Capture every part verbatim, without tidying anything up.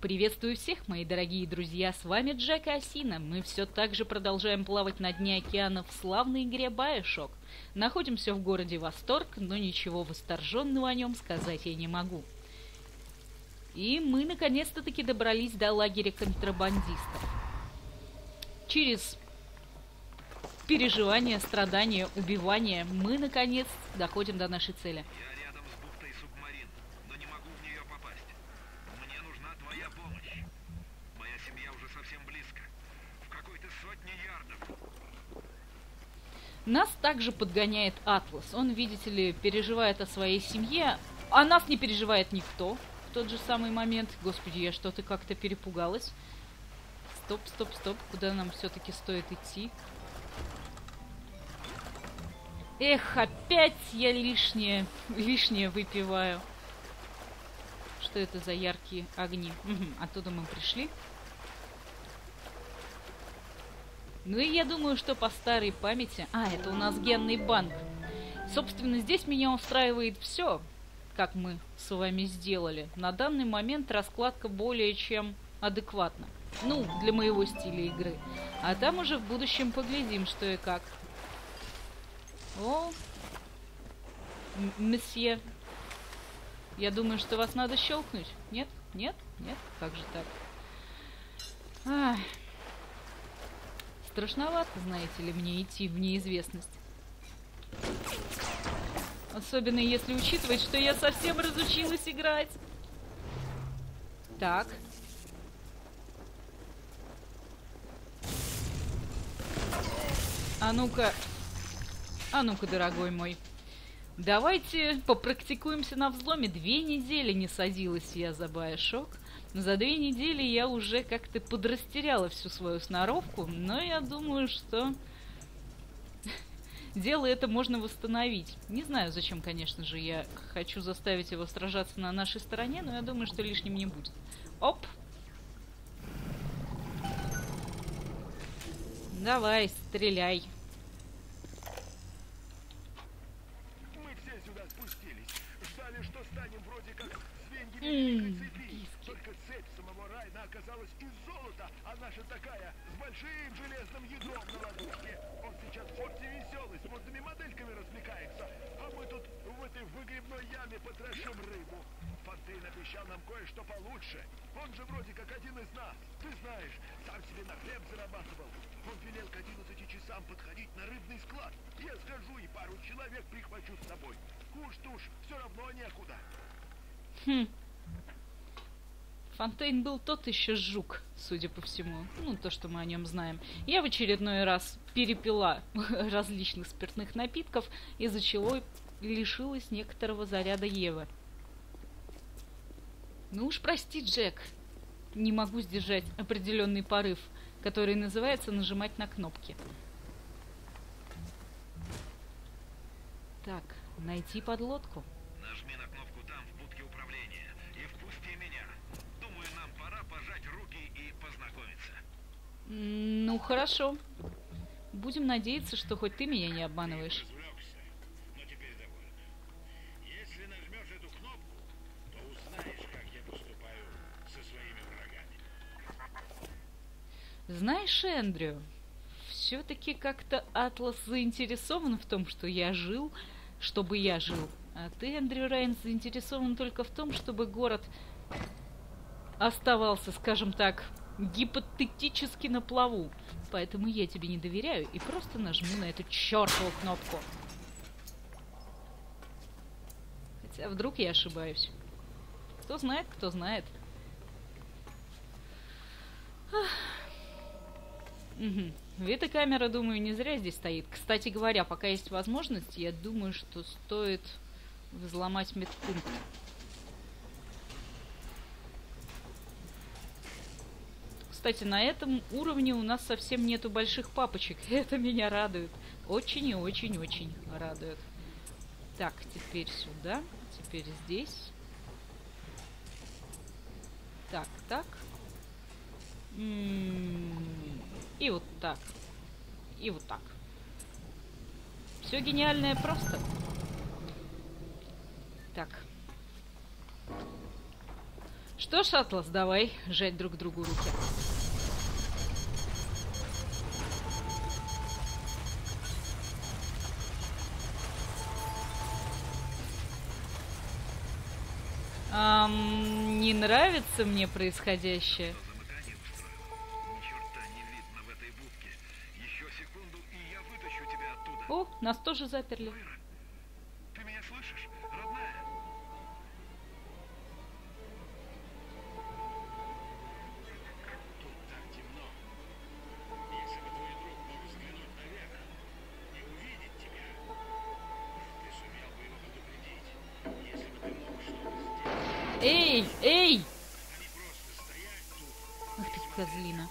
Приветствую всех, мои дорогие друзья, с вами Джек и Ассина. Мы все так же продолжаем плавать на дне океана в славной игре BioShock. Находимся в городе Восторг, но ничего восторженного о нем сказать я не могу. И мы наконец-то таки добрались до лагеря контрабандистов. Через переживания, страдания, убивания мы наконец доходим до нашей цели. Нас также подгоняет Атлас. Он, видите ли, переживает о своей семье, а нас не переживает никто в тот же самый момент. Господи, я что-то как-то перепугалась. Стоп, стоп, стоп. Куда нам все-таки стоит идти? Эх, опять я лишнее, лишнее выпиваю. Что это за яркие огни? Угу, оттуда мы пришли. Ну и я думаю, что по старой памяти... А, это у нас генный банк. Собственно, здесь меня устраивает все, как мы с вами сделали. На данный момент раскладка более чем адекватна. Ну, для моего стиля игры. А там уже в будущем поглядим, что и как. О, месье. Я думаю, что вас надо щелкнуть. Нет? Нет? Нет? Как же так? Ах... Страшновато, знаете ли, мне идти в неизвестность. Особенно если учитывать, что я совсем разучилась играть. Так. А ну-ка. А ну-ка, дорогой мой. Давайте попрактикуемся на взломе. Две недели не садилась я за BioShock. За две недели я уже как-то подрастеряла всю свою сноровку, но я думаю, что дело это можно восстановить. Не знаю, зачем, конечно же, я хочу заставить его сражаться на нашей стороне, но я думаю, что лишним не будет. Оп! Давай, стреляй! Мы все сюда спустились, ждали, что станем вроде как свиньи. Оказалось из золота, а наша такая, с большим железным ядром на ладошке. Он сейчас в форте веселый, с модными модельками развлекается, а мы тут в этой выгребной яме потрошим рыбу. Фонтейн обещал нам кое-что получше. Он же вроде как один из нас, ты знаешь, сам себе на хлеб зарабатывал. Он велел к одиннадцати часам подходить на рыбный склад. Я схожу и пару человек прихвачу с собой. Кушать уж все равно некуда. Хм. Фонтейн был тот еще жук, судя по всему. Ну, то, что мы о нем знаем. Я в очередной раз перепила различных спиртных напитков, из-за чего лишилась некоторого заряда Евы. Ну уж прости, Джек. Не могу сдержать определенный порыв, который называется нажимать на кнопки. Так, найти подлодку. Нажми на кнопку там, в будке управления, и впусти меня. Пожать руки и познакомиться. Ну хорошо. Будем надеяться, что хоть ты меня не обманываешь. Но теперь довольно. Если нажмешь эту кнопку, то узнаешь, как я поступаю со своими врагами. Знаешь, Эндрю, все-таки как-то Атлас заинтересован в том, что я жил, чтобы я жил. А ты, Эндрю Райан, заинтересован только в том, чтобы город... оставался, скажем так, гипотетически на плаву. Поэтому я тебе не доверяю и просто нажму на эту чертову кнопку. Хотя вдруг я ошибаюсь. Кто знает, кто знает. Угу. Эта камера, думаю, не зря здесь стоит. Кстати говоря, пока есть возможность, я думаю, что стоит взломать медпункт. Кстати, на этом уровне у нас совсем нету больших папочек. Это меня радует. Очень и очень-очень радует. Так, теперь сюда. Теперь здесь. Так, так. М-м-м. И вот так. И вот так. Все гениальное просто. Так. Что ж, Атлас, давай жать друг другу руки. Эм, не нравится мне происходящее. О, нас тоже заперли. Ты меня слышишь, родная? Тут так темно. Если бы твой друг мог взглянуть наверх и увидеть тебя, ты сумел бы его предупредить. Если бы ты мог что-то сделать. Эй, эй! Ах ты козлина.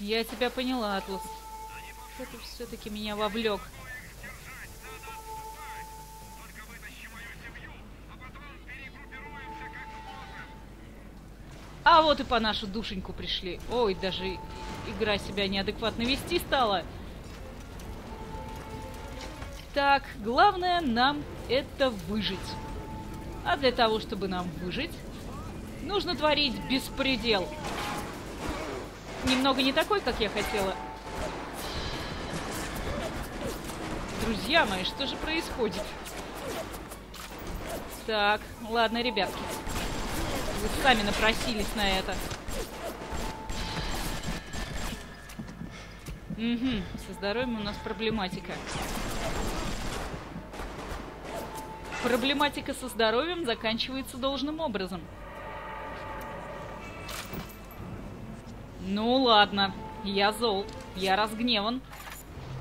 Я тебя поняла, Атлас. Кто ты все-таки меня вовлек? А вот и по нашу душеньку пришли. Ой, даже игра себя неадекватно вести стала. Так, главное нам это выжить. А для того, чтобы нам выжить, нужно творить беспредел. Немного не такой, как я хотела. Друзья мои, что же происходит? Так, ладно, ребятки. Вы сами напросились на это. Угу, со здоровьем у нас проблематика. Проблематика со здоровьем заканчивается должным образом. Ну ладно, я зол, я разгневан,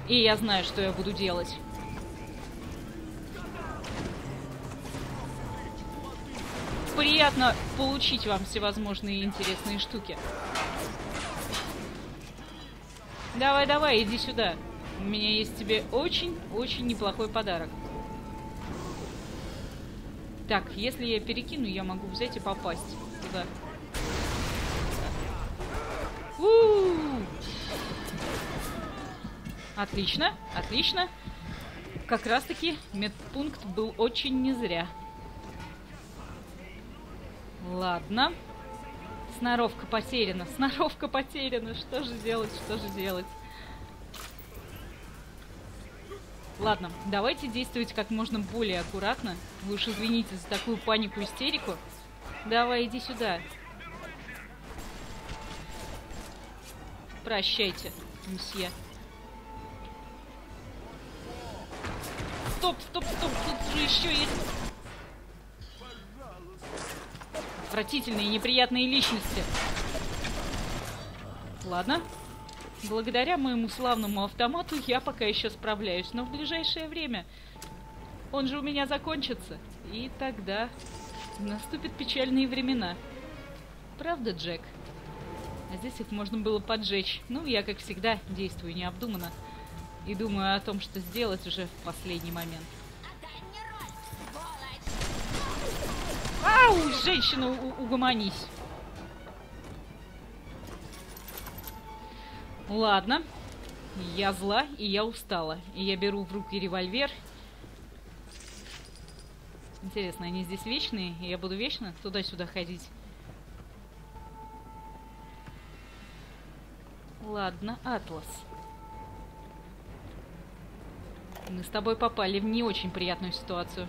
и я знаю, что я буду делать. Приятно получить вам всевозможные интересные штуки. Давай, давай, иди сюда. У меня есть тебе очень-очень неплохой подарок. Так, если я перекину, я могу взять и попасть туда. У-у-у. Отлично, отлично. Как раз-таки медпункт был очень не зря. Ладно. Сноровка потеряна, сноровка потеряна. Что же делать, что же делать? Ладно, давайте действовать как можно более аккуратно. Вы уж извините за такую панику, истерику. Давай, иди сюда. Прощайте, месье. Стоп, стоп, стоп, тут же еще есть... Отвратительные, неприятные личности. Ладно. Благодаря моему славному автомату я пока еще справляюсь, но в ближайшее время он же у меня закончится. И тогда наступят печальные времена. Правда, Джек? А здесь их можно было поджечь. Ну, я, как всегда, действую необдуманно. И думаю о том, что сделать уже в последний момент. Ау, женщина, угомонись. Ладно. Я зла, и я устала. И я беру в руки револьвер. Интересно, они здесь вечные? И я буду вечно туда-сюда ходить? Ладно, Атлас. Мы с тобой попали в не очень приятную ситуацию.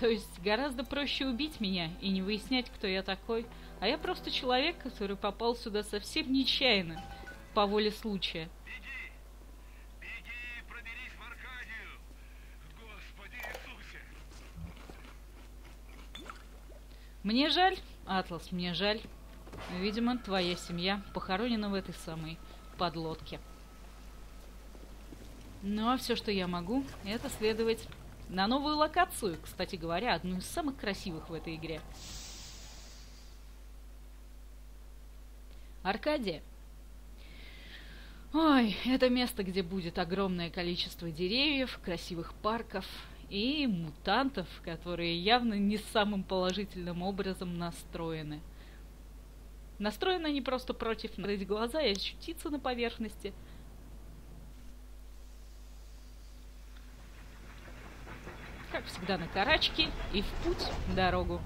То есть гораздо проще убить меня и не выяснять, кто я такой, а я просто человек, который попал сюда совсем нечаянно, по воле случая. Беги! Беги, проберись в Аркадию! Господи Иисусе! Мне жаль, Атлас, мне жаль. Видимо, твоя семья похоронена в этой самой подлодке. Ну а все, что я могу, это следовать на новую локацию, кстати говоря, одну из самых красивых в этой игре. Аркадия. Ой, это место, где будет огромное количество деревьев, красивых парков и мутантов, которые явно не самым положительным образом настроены. Настроены они просто против нас, глаза и очутиться на поверхности. Как всегда, на карачке и в путь в дорогу.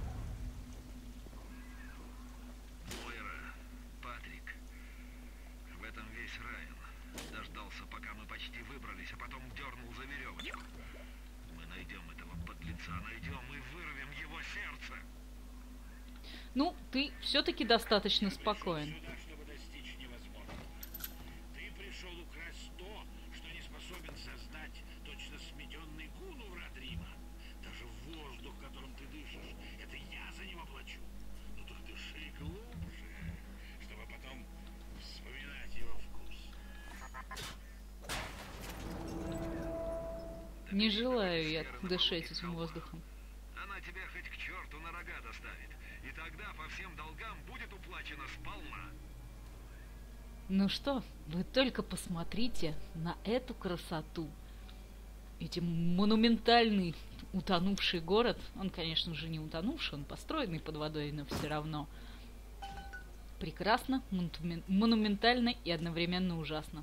Ну, ты все-таки достаточно спокоен. Не желаю я дышать этим воздухом. Она тебя хоть к черту на рога доставит. И тогда по всем долгам будет уплачено сполна. Ну что, вы только посмотрите на эту красоту. Эти монументальный утонувший город. Он, конечно же, не утонувший, он построенный под водой, но все равно. Прекрасно, монументально и одновременно ужасно.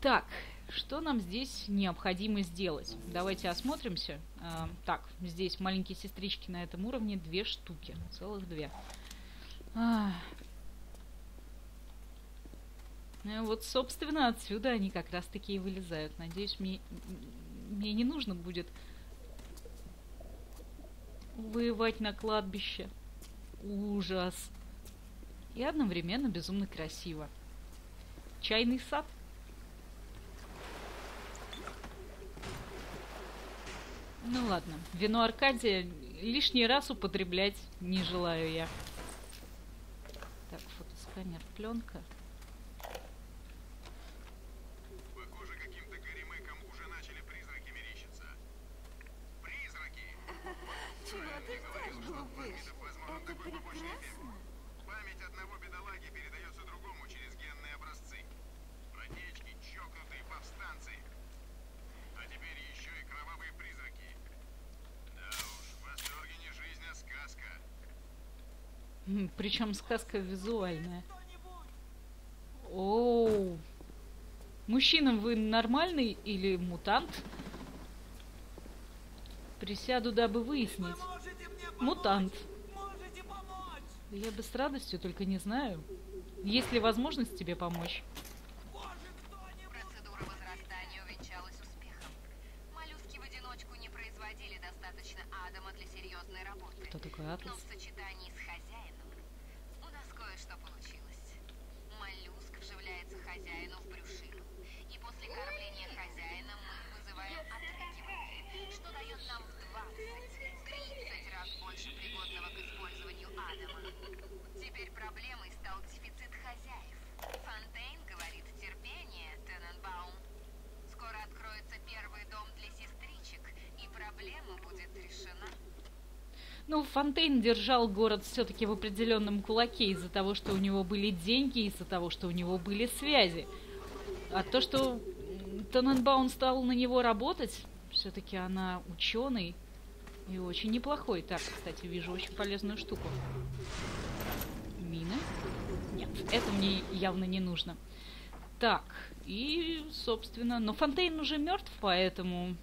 Так, что нам здесь необходимо сделать? Давайте осмотримся. Э, так, здесь маленькие сестрички на этом уровне две штуки. Целых две. А. Ну, вот, собственно, отсюда они как раз-таки и вылезают. Надеюсь, мне, мне не нужно будет воевать на кладбище. Ужас. И одновременно безумно красиво. Чайный сад. Ну ладно, вино Аркадия лишний раз употреблять не желаю я. Так, фотосканер, пленка. Похоже, каким-то горемыком уже начали призраки мерещиться. Призраки! Чего ты так глупишь? Это прекрасно. Память одного бедолаги передается другому через генные образцы. Протечки, чокнутые повстанцы. А теперь еще и кровавые призраки. Да уж, Восторг не жизнь, а сказка. Причем сказка визуальная. Оу. Мужчина, вы нормальный или мутант? Присяду, дабы выяснить. Мутант. Я бы с радостью, только не знаю. Есть ли возможность тебе помочь? Но в сочетании с хозяином у нас кое-что получилось. Моллюск вживляется хозяину в брюшину. И после кормления хозяина мы вызываем отрыгивание, что дает нам в двадцать-тридцать раз больше пригодного к использованию адама. Теперь проблемой стал дефицит хозяев. Фонтейн говорит: терпение, Тененбаум. Скоро откроется первый дом для сестричек, и проблема будет решена. Ну, Фонтейн держал город все-таки в определенном кулаке из-за того, что у него были деньги, из-за того, что у него были связи. А то, что Тененбаум стал на него работать, все-таки она ученый и очень неплохой. Так, кстати, вижу очень полезную штуку. Мины? Нет, это мне явно не нужно. Так, и, собственно... Но Фонтейн уже мертв, поэтому...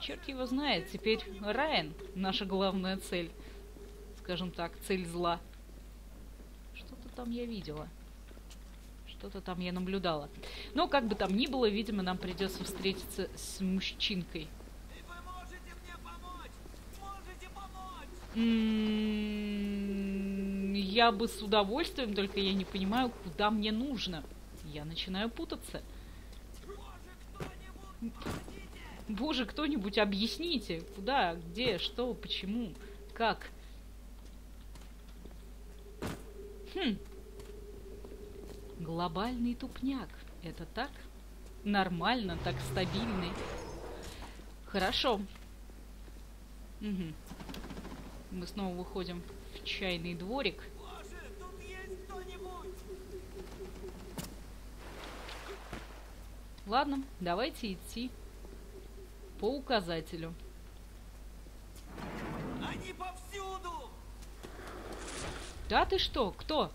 Черт его знает, теперь Райан наша главная цель. Скажем так, цель зла. Что-то там я видела. Что-то там я наблюдала. Но как бы там ни было, видимо, нам придется встретиться с мужчинкой. Вы можете мне помочь? Я бы с удовольствием, только я не понимаю, куда мне нужно. Я начинаю путаться. Боже, кто-нибудь объясните, куда, где, что, почему, как. Хм. Глобальный тупняк. Это так? Нормально, так стабильный. Хорошо. Угу. Мы снова выходим в чайный дворик. Боже, тут есть кто-нибудь! Ладно, давайте идти по указателю. Они повсюду! Да ты что? Кто?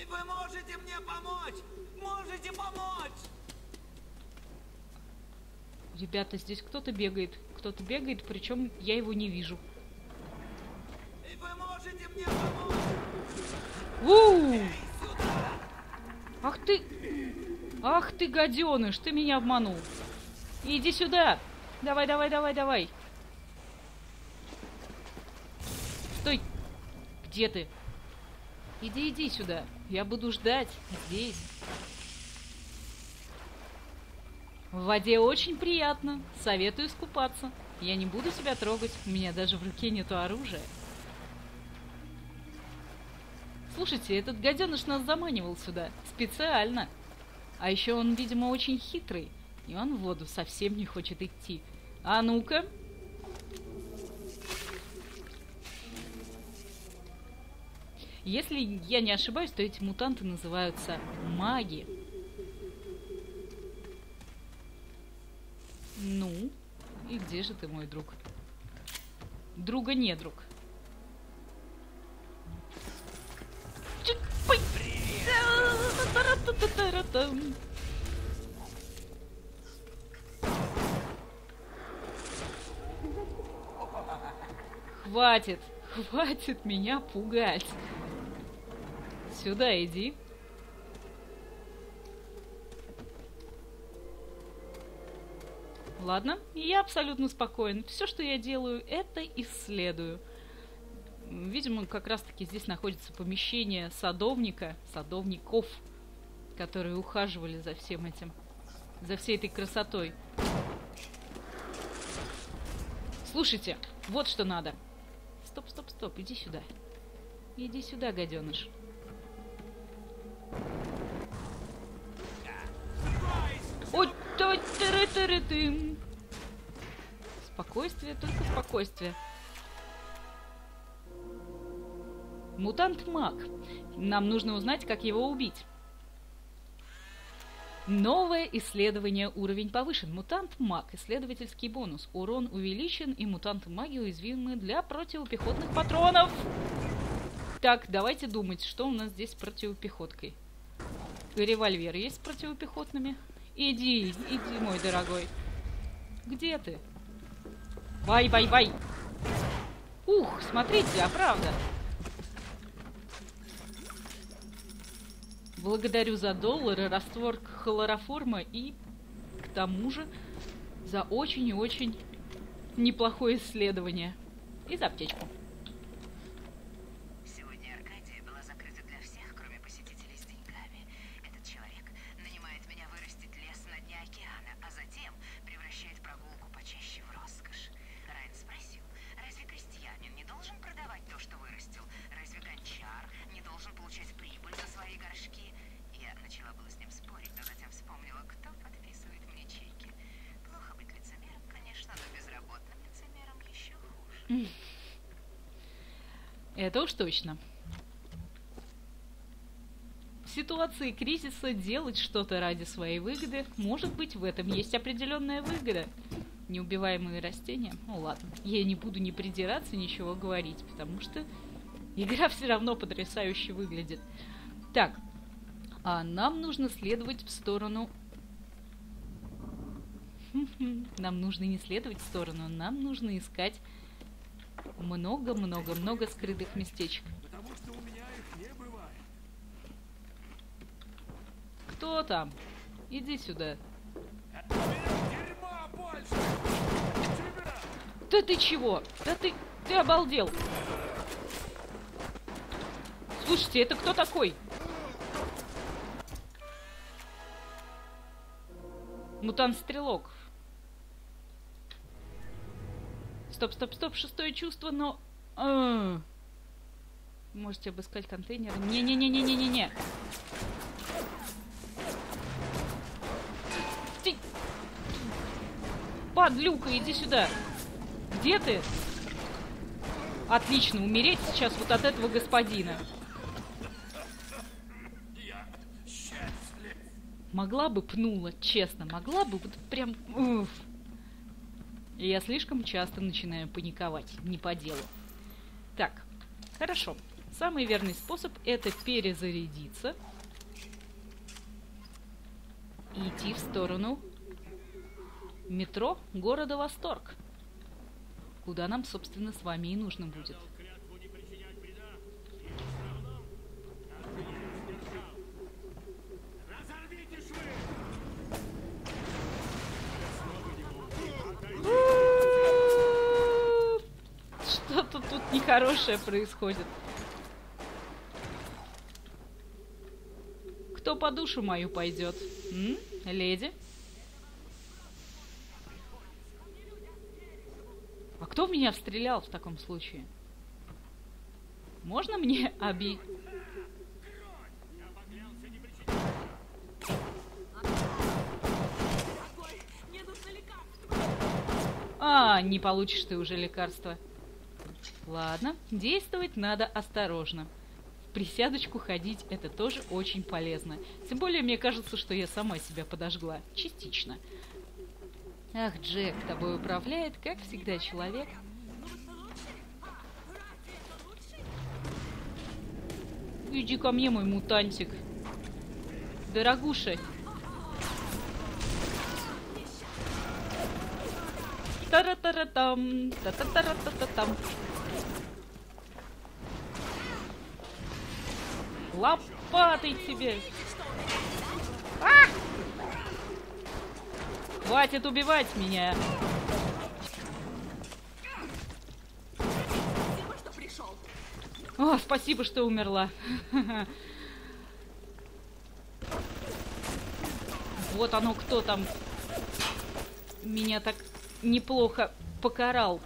И вы можете мне помочь! Можете помочь! Ребята, здесь кто-то бегает. Кто-то бегает, причем я его не вижу. И вы можете мне помочь! У-у-у! Ах ты! Ах ты, гаденыш! Ты меня обманул! Иди сюда! Давай, давай, давай, давай! Стой! Где ты? Иди, иди сюда. Я буду ждать здесь. В воде очень приятно. Советую искупаться. Я не буду тебя трогать. У меня даже в руке нету оружия. Слушайте, этот гаденыш нас заманивал сюда. Специально. А еще он, видимо, очень хитрый. И он в воду совсем не хочет идти. А ну-ка... Если я не ошибаюсь, то эти мутанты называются маги. Ну, и где же ты, мой друг? Друга не друг. Хватит, хватит меня пугать. Сюда иди. Ладно, я абсолютно спокоен. Все, что я делаю, это исследую. Видимо, как раз-таки здесь находится помещение садовника, садовников, которые ухаживали за всем этим, за всей этой красотой. Слушайте, вот что надо. Стоп, стоп, стоп, иди сюда. Иди сюда, гаденыш. Спокойствие, только спокойствие. Мутант-маг. Нам нужно узнать, как его убить. Новое исследование. Уровень повышен. Мутант-маг. Исследовательский бонус. Урон увеличен, и мутанты-маги уязвимы для противопехотных патронов. Так, давайте думать, что у нас здесь с противопехоткой. Револьвер есть с противопехотными? Иди, иди, мой дорогой. Где ты? Бай, бай, бай. Ух, смотрите, а правда. Благодарю за доллары, раствор хлороформа и, к тому же, за очень и очень неплохое исследование. И за аптечку. Это уж точно. В ситуации кризиса делать что-то ради своей выгоды, может быть, в этом есть определенная выгода. Неубиваемые растения. Ну ладно, я не буду ни придираться, ничего говорить, потому что игра все равно потрясающе выглядит. Так, а нам нужно следовать в сторону... Нам нужно не следовать в сторону, нам нужно искать... Много-много-много скрытых местечек. Потому что у меня их не бывает. Кто там? Иди сюда. Да ты чего? Да ты... Ты обалдел. Слушайте, это кто такой? Мутант-стрелок. Стоп, стоп, стоп. Шестое чувство, но... А-а-а. Можете обыскать контейнер. Не-не-не-не-не-не-не. Подлюка, иди сюда. Где ты? Отлично, умереть сейчас вот от этого господина. Я счастлив. Могла бы пнула, честно, могла бы вот прям... Уф. Я слишком часто начинаю паниковать, не по делу. Так, хорошо. Самый верный способ — это перезарядиться. И идти в сторону метро города Восторг. Куда нам, собственно, с вами и нужно будет. Что-то тут нехорошее происходит. Кто по душу мою пойдет? М? Леди? А кто в меня стрелял в таком случае? Можно мне оби... А, не получишь ты уже лекарства. Ладно, действовать надо осторожно. В присядочку ходить — это тоже очень полезно. Тем более, мне кажется, что я сама себя подожгла. Частично. Ах, Джек, тобой управляет, как всегда, человек. Иди ко мне, мой мутантик. Дорогуша. Тара-тара-там, та-та-тара-та-та-там. Лопатой тебе. А! Хватит убивать меня! Спасибо, что пришел. О, спасибо, что умерла. Вот оно кто там меня так неплохо покарал.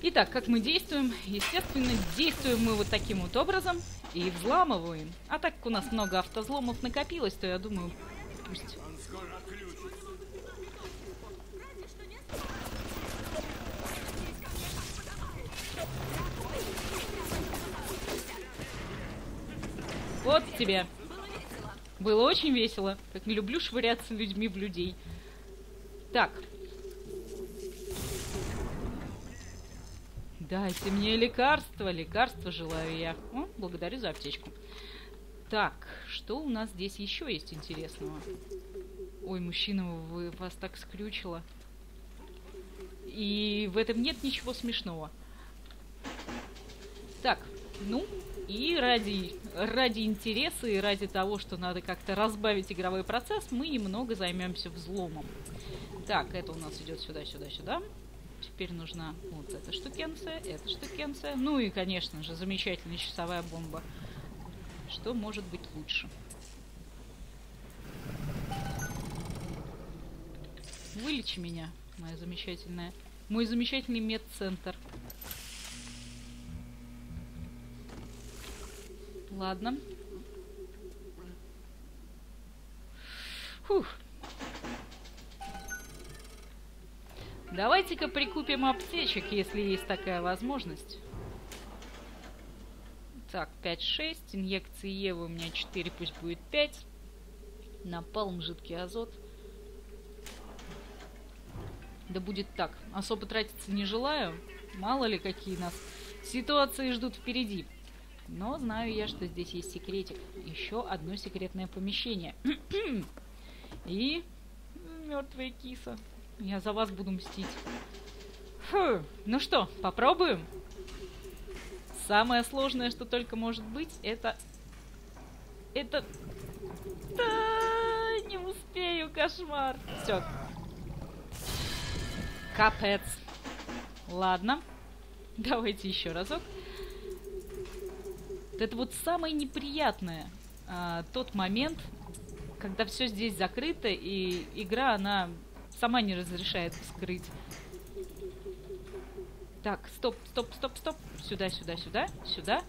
Итак, как мы действуем? Естественно, действуем мы вот таким вот образом и взламываем. А так как у нас много автозломов накопилось, то я думаю, пусть... Вот тебе. Было очень весело. Как не люблю швыряться людьми в людей. Так. Дайте мне лекарство. Лекарство желаю я. О, благодарю за аптечку. Так, что у нас здесь еще есть интересного? Ой, мужчина, вы, вас так скрючило. И в этом нет ничего смешного. Так, ну... И ради, ради интереса и ради того, что надо как-то разбавить игровой процесс, мы немного займемся взломом. Так, это у нас идет сюда, сюда, сюда. Теперь нужна вот эта штукенция, эта штукенция. Ну и, конечно же, замечательная часовая бомба. Что может быть лучше? Вылечи меня, моя замечательная, мой замечательный медцентр. Ладно. Фух. Давайте-ка прикупим аптечек, если есть такая возможность. Так, пять-шесть. Инъекции Евы у меня четыре, пусть будет пять. Напалм, жидкий азот. Да будет так. Особо тратиться не желаю. Мало ли, какие нас ситуации ждут впереди. Но знаю я, что здесь есть секретик. Еще одно секретное помещение. И... мертвая киса. Я за вас буду мстить. Фу. Ну что, попробуем? Самое сложное, что только может быть, это... Это... Да, не успею, кошмар. Все. Капец. Ладно. Давайте еще разок. Это вот самое неприятное. А, тот момент, когда все здесь закрыто, и игра, она сама не разрешает вскрыть. Так, стоп, стоп, стоп, стоп. Сюда, сюда, сюда, сюда.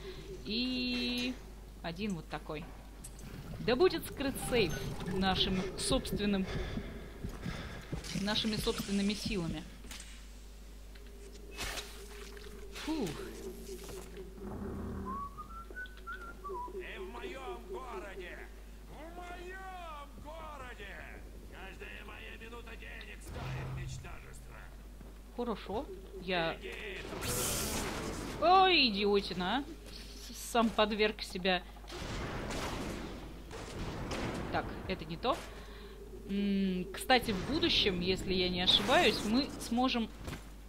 И один вот такой. Да будет скрыт сейф нашим собственным... нашими собственными силами. Фух. И в моем городе, в моем городе, каждая моя минута денег стоит ничтожество. Хорошо, я... Ой, идиотина, а. Сам подверг себя. Так, это не то. Кстати, в будущем, если я не ошибаюсь, мы сможем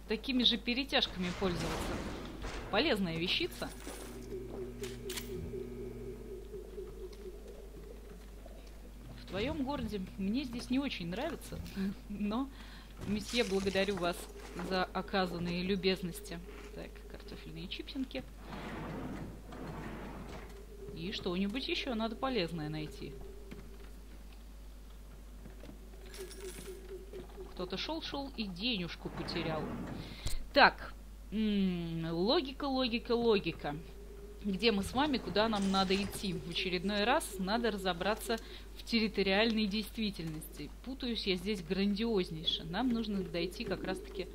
такими же перетяжками пользоваться. Полезная вещица. В твоем городе мне здесь не очень нравится, но, месье, благодарю вас за оказанные любезности. Так, картофельные чипсинки. И что-нибудь еще надо полезное найти. Кто-то шел-шел и денежку потерял. Так. Логика, логика, логика. Где мы с вами, куда нам надо идти? В очередной раз надо разобраться в территориальной действительности. Путаюсь я здесь грандиознейше. Нам нужно дойти как раз-таки...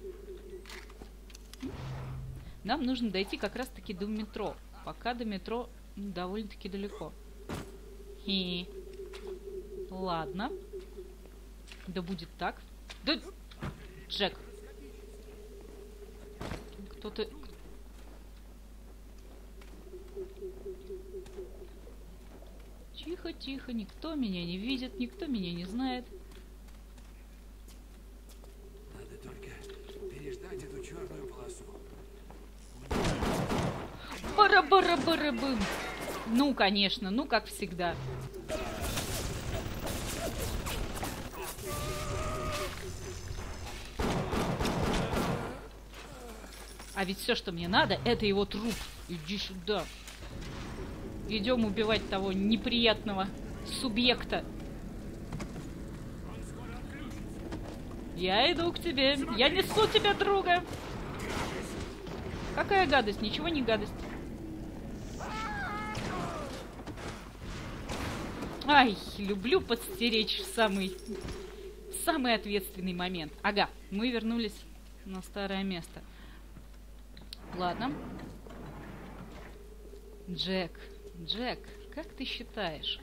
Нам нужно дойти как раз-таки до метро. Пока до метро довольно-таки далеко. И... Ладно. Да будет так. Да... Джек. Кто-то... Тихо, тихо. Никто меня не видит, никто меня не знает. Надо только переждать эту черную полосу. Бара-бара-бара-бым. Ну, конечно. Ну, как всегда. А ведь все, что мне надо, это его труп. Иди сюда. Идем убивать того неприятного субъекта. Я иду к тебе. Я несу тебя, друга. Какая гадость? Ничего не гадость. Ай, люблю подстеречь в самый, в самый ответственный момент. Ага, мы вернулись на старое место. Ладно. Джек, Джек, как ты считаешь,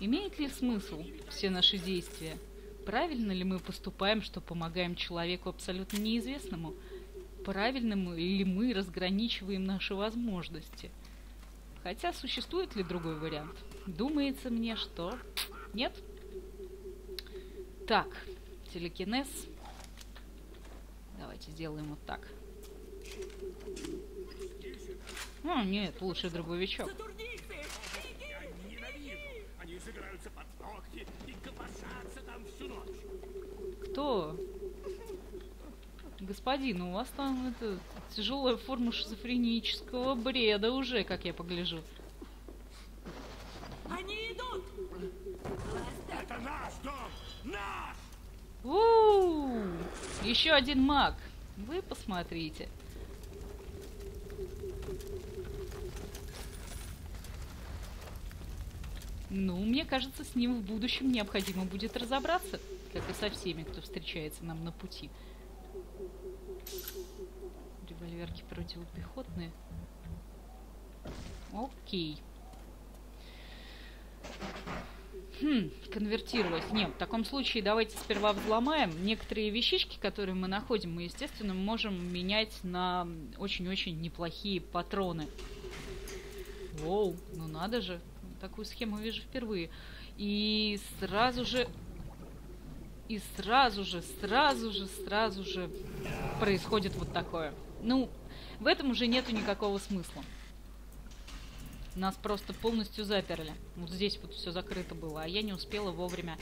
имеет ли смысл все наши действия? Правильно ли мы поступаем, что помогаем человеку абсолютно неизвестному? Правильно ли мы разграничиваем наши возможности? Хотя существует ли другой вариант? Думается мне, что нет. Так, телекинез... Давайте сделаем вот так. Ну, нет, лучше дробовичок. Кто? Господин, у вас там это, тяжелая форма шизофренического бреда уже, как я погляжу. Они идут! Это наш дом! Наш! У-у-у! Еще один маг. Вы посмотрите. Ну, мне кажется, с ним в будущем необходимо будет разобраться, как и со всеми, кто встречается нам на пути. Револьверки противопехотные. Окей. Хм, конвертировать. Нет, в таком случае давайте сперва взломаем. Некоторые вещички, которые мы находим, мы, естественно, можем менять на очень-очень неплохие патроны. Воу, ну надо же. Такую схему вижу впервые. И сразу же... И сразу же, сразу же, сразу же происходит вот такое. Ну, в этом уже нету никакого смысла. Нас просто полностью заперли. Вот здесь вот все закрыто было, а я не успела вовремя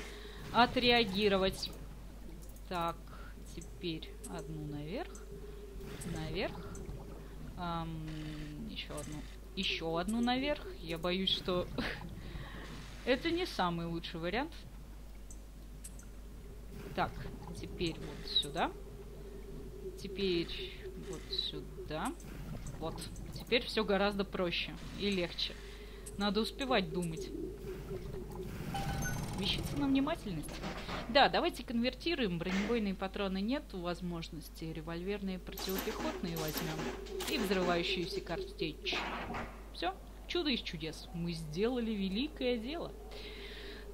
отреагировать. Так, Теперь одну наверх. Наверх. Эм, еще одну. Еще одну наверх. Я боюсь, что это не самый лучший вариант. Так, теперь вот сюда. Теперь вот сюда. Вот. Теперь все гораздо проще и легче. Надо успевать думать. Вещица на внимательность. Да, давайте конвертируем. Бронебойные патроны нет возможности. Револьверные противопехотные возьмем. И взрывающуюся картечь. Все. Чудо из чудес. Мы сделали великое дело.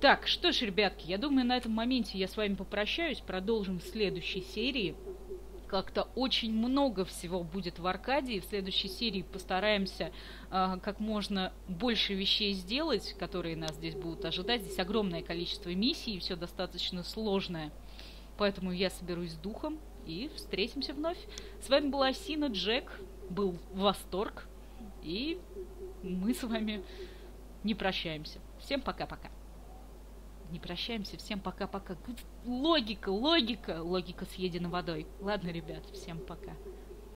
Так, что ж, ребятки, я думаю, на этом моменте я с вами попрощаюсь. Продолжим в следующей серии. Как-то очень много всего будет в Аркадии. В следующей серии постараемся э, как можно больше вещей сделать, которые нас здесь будут ожидать. Здесь огромное количество миссий, все достаточно сложное. Поэтому я соберусь с духом и встретимся вновь. С вами была Ассина, Джек, был Восторг. И мы с вами не прощаемся. Всем пока-пока. Не прощаемся. Всем пока-пока. Логика, логика. Логика съедена водой. Ладно, ребят, всем пока.